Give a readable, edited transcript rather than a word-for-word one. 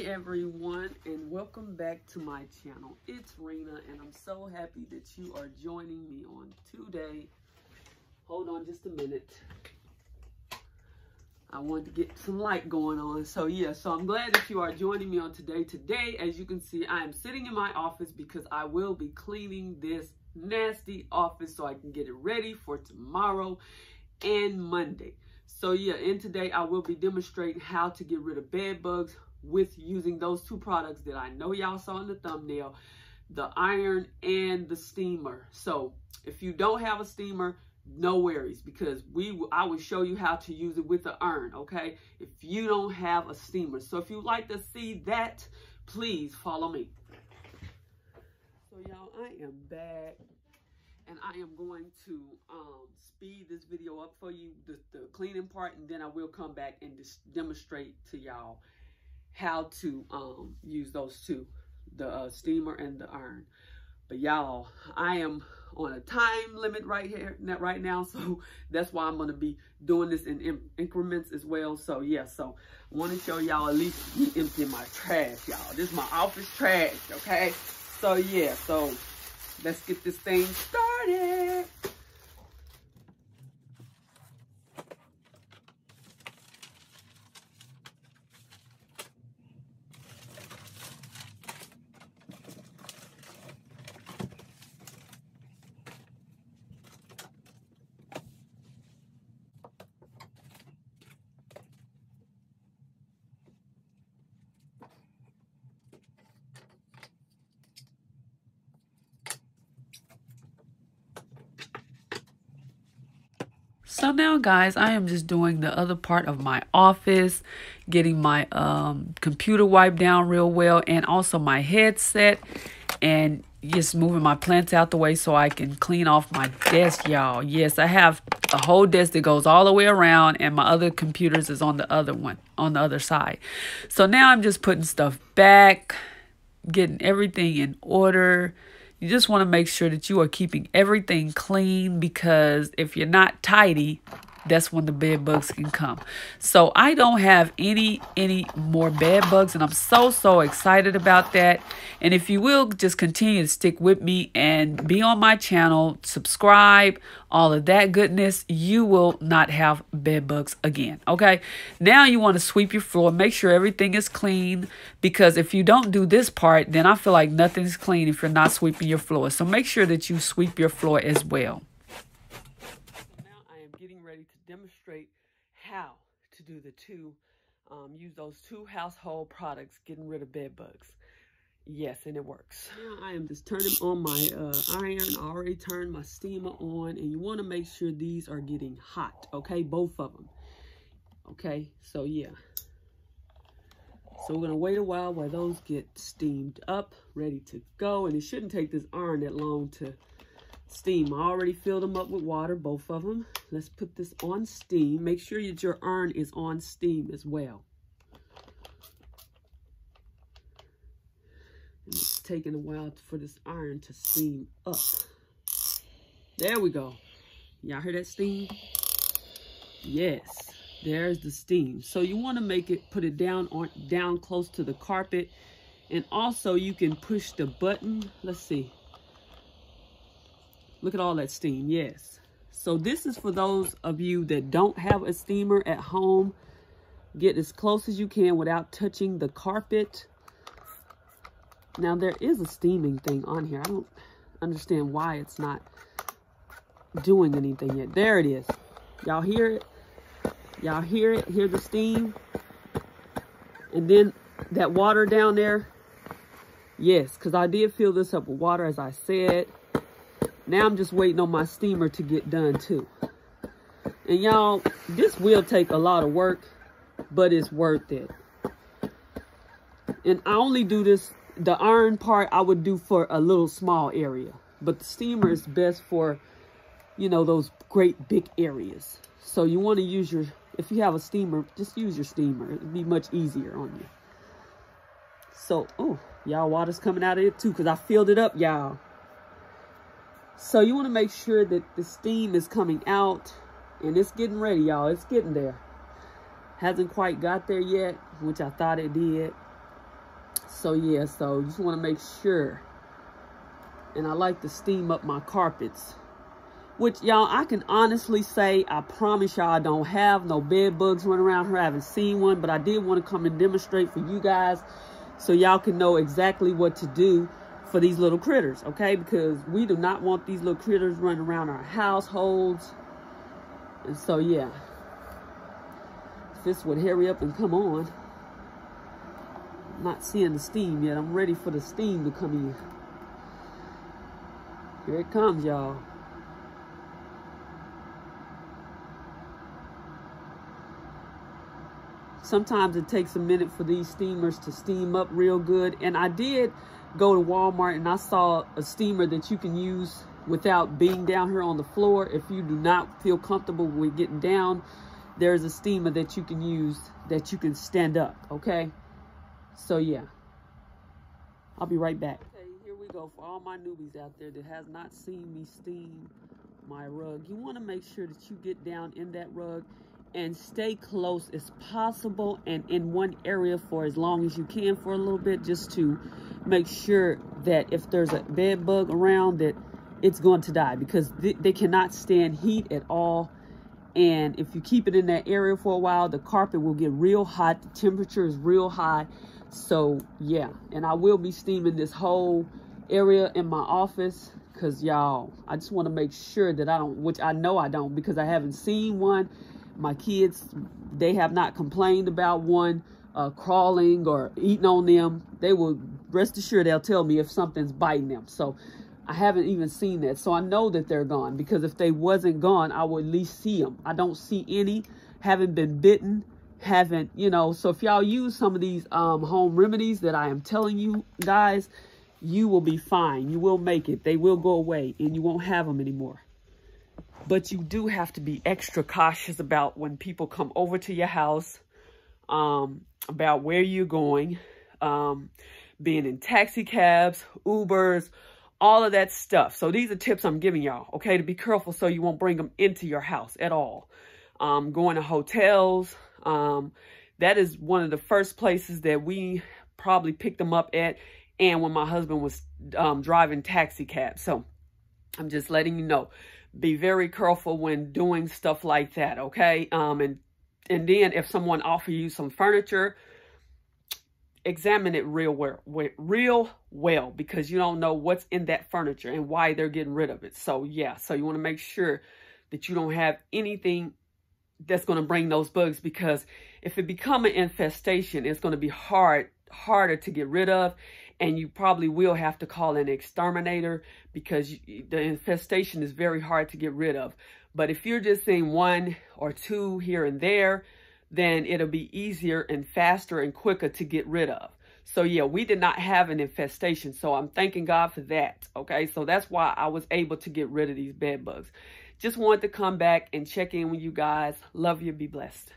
Hi everyone, and welcome back to my channel. It's Rena, and I'm so happy that you are joining me on today. Hold on just a minute. I wanted to get some light going on. So I'm glad that you are joining me on today. Today, as you can see, I am sitting in my office because I will be cleaning this nasty office so I can get it ready for tomorrow and Monday. So yeah, and today I will be demonstrating how to get rid of bed bugs with using those two products that I know y'all saw in the thumbnail, the iron and the steamer. So if you don't have a steamer, no worries, because I will show you how to use it with the iron, okay? If you don't have a steamer. So if you'd like to see that, please follow me. So y'all, I am back. And I am going to speed this video up for you, the cleaning part, and then I will come back and demonstrate to y'all how to use those two, the steamer and the iron. But y'all, I am on a time limit right now, so that's why I'm going to be doing this in increments as well. So yeah, so I want to show y'all at least me emptying my trash, y'all. This is my office trash, okay? So yeah, so let's get this thing started. So now guys, I am just doing the other part of my office, getting my computer wiped down real well, and also my headset, and just moving my plants out the way so I can clean off my desk, y'all. Yes, I have a whole desk that goes all the way around, and my other computers is on the other one, on the other side. So now I'm just putting stuff back, getting everything in order. You just want to make sure that you are keeping everything clean, because if you're not tidy, that's when the bed bugs can come. So I don't have any more bed bugs, and I'm so excited about that. And if you will just continue to stick with me and be on my channel, subscribe, all of that goodness, you will not have bed bugs again, okay? Now you want to sweep your floor, make sure everything is clean, because if you don't do this part, then I feel like nothing's clean if you're not sweeping your floor. So make sure that you sweep your floor as well. Demonstrate how to do the two, use those two household products, getting rid of bed bugs. Yes, and it works. Now I am just turning on my iron. I already turned my steamer on, and you want to make sure these are getting hot, okay? Both of them, okay? So yeah, so we're gonna wait a while those get steamed up, ready to go, and it shouldn't take this iron that long to steam. I already filled them up with water, both of them. Let's put this on steam. Make sure that your iron is on steam as well. And it's taking a while for this iron to steam up. There we go. Y'all hear that steam? Yes, there's the steam. So you want to make it, put it down close to the carpet, and also you can push the button. Let's see. Look at all that steam, yes. So this is for those of you that don't have a steamer at home. Get as close as you can without touching the carpet. Now there is a steaming thing on here. I don't understand why it's not doing anything yet. There it is. Y'all hear it? Y'all hear it? Hear the steam? And then that water down there? Yes, because I did fill this up with water, as I said. Now I'm just waiting on my steamer to get done too. And y'all, this will take a lot of work, but it's worth it. And I only do this, the iron part I would do for a little small area, but the steamer is best for, you know, those great big areas. So you want to use your, if you have a steamer, just use your steamer. It'd be much easier on you. So, oh, y'all, water's coming out of it too, because I filled it up, y'all. So you want to make sure that the steam is coming out, and it's getting ready, y'all. It's getting there. Hasn't quite got there yet, which I thought it did. So yeah, so just want to make sure. And I like to steam up my carpets, which y'all, I can honestly say, I promise y'all I don't have no bed bugs running around here. I haven't seen one, but I did want to come and demonstrate for you guys so y'all can know exactly what to do for these little critters, okay? Because we do not want these little critters running around our households. And so yeah, if this would hurry up and come on. I'm not seeing the steam yet. I'm ready for the steam to come in. Here it comes, y'all. Sometimes it takes a minute for these steamers to steam up real good. And I did go to Walmart and I saw a steamer that you can use without being down here on the floor. If you do not feel comfortable with getting down, there's a steamer that you can use that you can stand up, okay? So yeah, I'll be right back. Go for all my newbies out there that has not seen me steam my rug. You want to make sure that you get down in that rug and stay close as possible and in one area for as long as you can for a little bit, just to make sure that if there's a bed bug around that it's going to die, because they cannot stand heat at all. And if you keep it in that area for a while, the carpet will get real hot, the temperature is real high. So yeah, and I will be steaming this whole area in my office, because y'all, I just want to make sure that I don't, which I know I don't, because I haven't seen one. My kids, they have not complained about one crawling or eating on them. They will, rest assured, they'll tell me if something's biting them. So I haven't even seen that, so I know that they're gone, because if they wasn't gone, I would at least see them. I don't see any, haven't been bitten, haven't, you know. So if y'all use some of these home remedies that I am telling you guys, you will be fine. You will make it. They will go away and you won't have them anymore. But you do have to be extra cautious about when people come over to your house, about where you're going, being in taxi cabs, Ubers, all of that stuff. So these are tips I'm giving y'all, okay, to be careful so you won't bring them into your house at all. Going to hotels, that is one of the first places that we probably picked them up at. And when my husband was driving taxi cab. So I'm just letting you know, be very careful when doing stuff like that, okay? And then if someone offers you some furniture, examine it real well, because you don't know what's in that furniture and why they're getting rid of it. So yeah, so you want to make sure that you don't have anything that's going to bring those bugs, because if it become an infestation, it's going to be harder to get rid of. And you probably will have to call an exterminator, because the infestation is very hard to get rid of. But if you're just seeing one or two here and there, then it'll be easier and faster and quicker to get rid of. So yeah, we did not have an infestation. So I'm thanking God for that. Okay, so that's why I was able to get rid of these bed bugs. Just wanted to come back and check in with you guys. Love you. Be blessed.